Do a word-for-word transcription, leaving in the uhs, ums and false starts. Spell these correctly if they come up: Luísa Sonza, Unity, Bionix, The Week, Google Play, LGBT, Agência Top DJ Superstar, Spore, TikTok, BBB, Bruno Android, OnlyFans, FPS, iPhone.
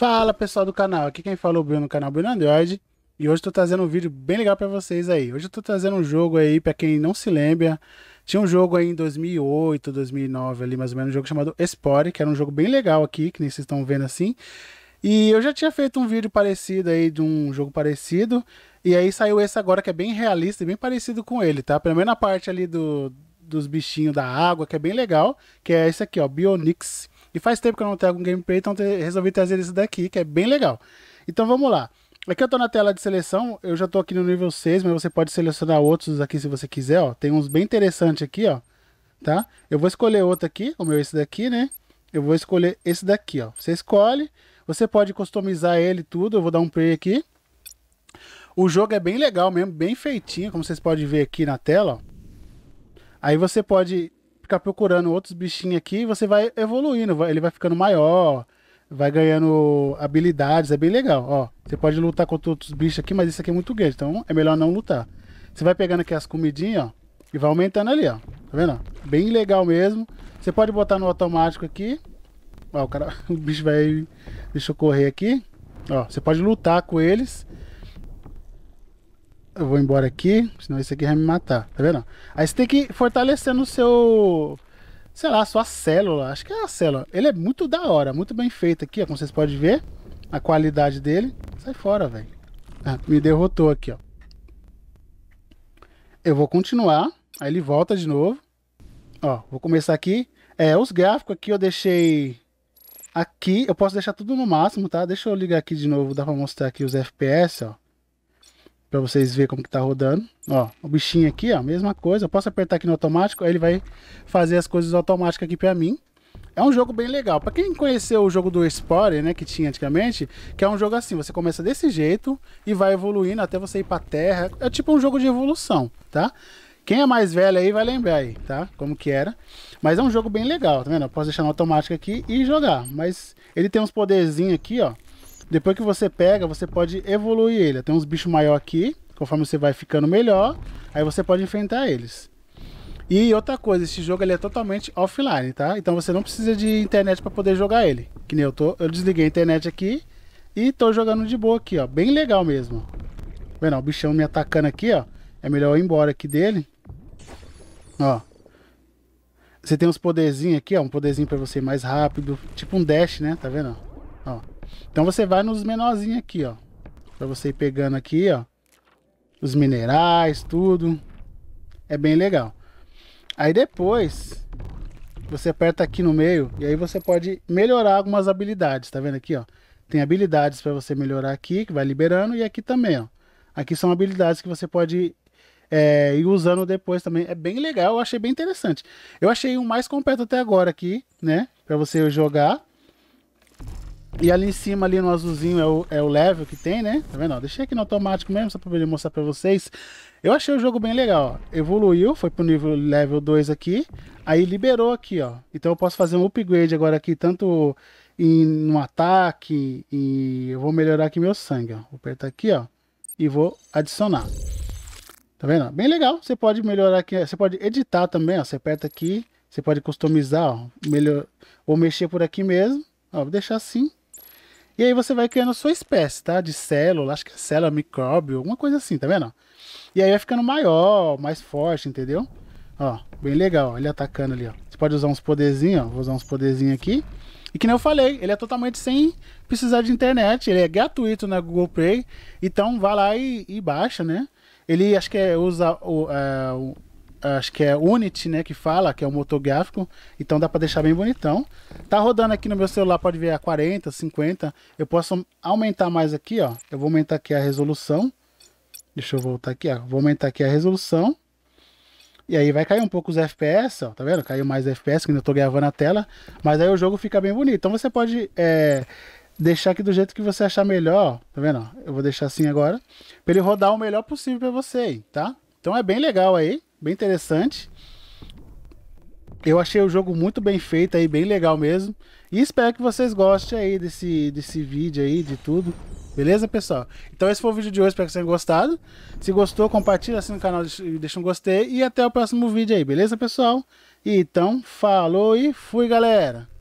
Fala pessoal do canal, aqui quem fala é o Bruno, no canal Bruno Android. E hoje estou trazendo um vídeo bem legal para vocês aí. Hoje eu estou trazendo um jogo aí, para quem não se lembra, tinha um jogo aí em dois mil e oito, dois mil e nove ali mais ou menos, um jogo chamado Spore, que era um jogo bem legal aqui, que nem vocês estão vendo assim. E eu já tinha feito um vídeo parecido aí, de um jogo parecido, e aí saiu esse agora que é bem realista e bem parecido com ele, tá? Pelo menos na parte ali do, dos bichinhos da água, que é bem legal, que é esse aqui ó, Bionix. E faz tempo que eu não trago um gameplay, então resolvi trazer esse daqui, que é bem legal. Então vamos lá. Aqui eu tô na tela de seleção, eu já tô aqui no nível seis, mas você pode selecionar outros aqui se você quiser, ó. Tem uns bem interessantes aqui, ó, tá? Eu vou escolher outro aqui, o meu esse daqui, né? Eu vou escolher esse daqui, ó. Você escolhe, você pode customizar ele tudo, eu vou dar um play aqui. O jogo é bem legal mesmo, bem feitinho, como vocês podem ver aqui na tela, ó. Aí você pode ficar procurando outros bichinhos aqui e você vai evoluindo, ele vai ficando maior, vai ganhando habilidades, é bem legal, ó. Você pode lutar contra outros bichos aqui, mas isso aqui é muito grande, então é melhor não lutar. Você vai pegando aqui as comidinhas, ó, e vai aumentando ali, ó, tá vendo? Bem legal mesmo. Você pode botar no automático aqui, ó, o cara, o bicho vai, deixa eu correr aqui, ó, você pode lutar com eles. Eu vou embora aqui, senão esse aqui vai me matar, tá vendo? Aí você tem que ir fortalecendo o seu, sei lá, sua célula, acho que é a célula. Ele é muito da hora, muito bem feito aqui, ó, como vocês podem ver, a qualidade dele. Sai fora, velho. Ah, me derrotou aqui, ó. Eu vou continuar, aí ele volta de novo. Ó, vou começar aqui. É, os gráficos aqui eu deixei aqui, eu posso deixar tudo no máximo, tá? Deixa eu ligar aqui de novo, dá pra mostrar aqui os F P S, ó. Pra vocês verem como que tá rodando. Ó, o bichinho aqui, ó, mesma coisa. Eu posso apertar aqui no automático, aí ele vai fazer as coisas automáticas aqui pra mim. É um jogo bem legal. Pra quem conheceu o jogo do Spore, né, que tinha antigamente, que é um jogo assim, você começa desse jeito e vai evoluindo até você ir pra terra. É tipo um jogo de evolução, tá? Quem é mais velho aí vai lembrar aí, tá? Como que era. Mas é um jogo bem legal, tá vendo? Eu posso deixar no automático aqui e jogar. Mas ele tem uns poderzinhos aqui, ó. Depois que você pega, você pode evoluir ele. Tem uns bichos maiores aqui, conforme você vai ficando melhor, aí você pode enfrentar eles. E outra coisa, esse jogo ele é totalmente offline, tá? Então você não precisa de internet para poder jogar ele. Que nem eu tô, eu desliguei a internet aqui e tô jogando de boa aqui, ó. Bem legal mesmo. Vendo, ó, o bichão me atacando aqui, ó. É melhor eu ir embora aqui dele. Ó. Você tem uns poderzinhos aqui, ó. Um poderzinho para você ir mais rápido. Tipo um dash, né? Tá vendo? Ó. Então você vai nos menorzinhos aqui, ó. Pra você ir pegando aqui, ó. Os minerais, tudo. É bem legal. Aí depois, você aperta aqui no meio. E aí você pode melhorar algumas habilidades. Tá vendo aqui, ó? Tem habilidades pra você melhorar aqui, que vai liberando. E aqui também, ó. Aqui são habilidades que você pode é, ir usando depois também. É bem legal, eu achei bem interessante. Eu achei o mais completo até agora aqui, né? Pra você jogar. E ali em cima, ali no azulzinho, é o, é o level que tem, né? Tá vendo? Ó, deixei aqui no automático mesmo, só pra poder mostrar pra vocês. Eu achei o jogo bem legal, ó. Evoluiu, foi pro nível level dois aqui. Aí liberou aqui, ó. Então eu posso fazer um upgrade agora aqui, tanto em, no ataque. E eu vou melhorar aqui meu sangue, ó. Vou apertar aqui, ó. E vou adicionar. Tá vendo? Bem legal. Você pode melhorar aqui, você pode editar também, ó. Você aperta aqui, você pode customizar, ó. Melhor... Ou mexer por aqui mesmo. Ó, vou deixar assim. E aí você vai criando a sua espécie, tá? De célula, acho que é célula, micróbio, alguma coisa assim, tá vendo? E aí vai ficando maior, mais forte, entendeu? Ó, bem legal, ó, ele atacando ali, ó. Você pode usar uns poderzinhos, ó. Vou usar uns poderzinhos aqui. E que nem eu falei, ele é totalmente sem precisar de internet. Ele é gratuito na Google Play. Então vai lá e, e baixa, né? Ele acho que é, usa o, a, o... Acho que é Unity, né, que fala, que é o motor gráfico. Então dá pra deixar bem bonitão. Tá rodando aqui no meu celular, pode ver a quarenta, cinquenta. Eu posso aumentar mais aqui, ó. Eu vou aumentar aqui a resolução. Deixa eu voltar aqui, ó. Vou aumentar aqui a resolução. E aí vai cair um pouco os F P S, ó. Tá vendo? Caiu mais F P S, que ainda tô gravando a tela. Mas aí o jogo fica bem bonito. Então você pode é, deixar aqui do jeito que você achar melhor, ó. Tá vendo? Eu vou deixar assim agora. Pra ele rodar o melhor possível pra você aí, tá? Então é bem legal aí. Bem interessante. Eu achei o jogo muito bem feito aí, bem legal mesmo. E espero que vocês gostem aí desse, desse vídeo aí, de tudo. Beleza, pessoal? Então esse foi o vídeo de hoje, espero que vocês tenham gostado. Se gostou, compartilha, assina o canal, deixa um gostei. E até o próximo vídeo aí, beleza, pessoal? E então, falou e fui, galera!